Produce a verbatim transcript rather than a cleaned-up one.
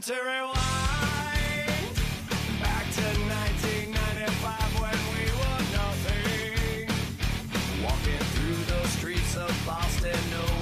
time to rewind back to nineteen ninety-five when we were nothing, walking through the streets of Boston.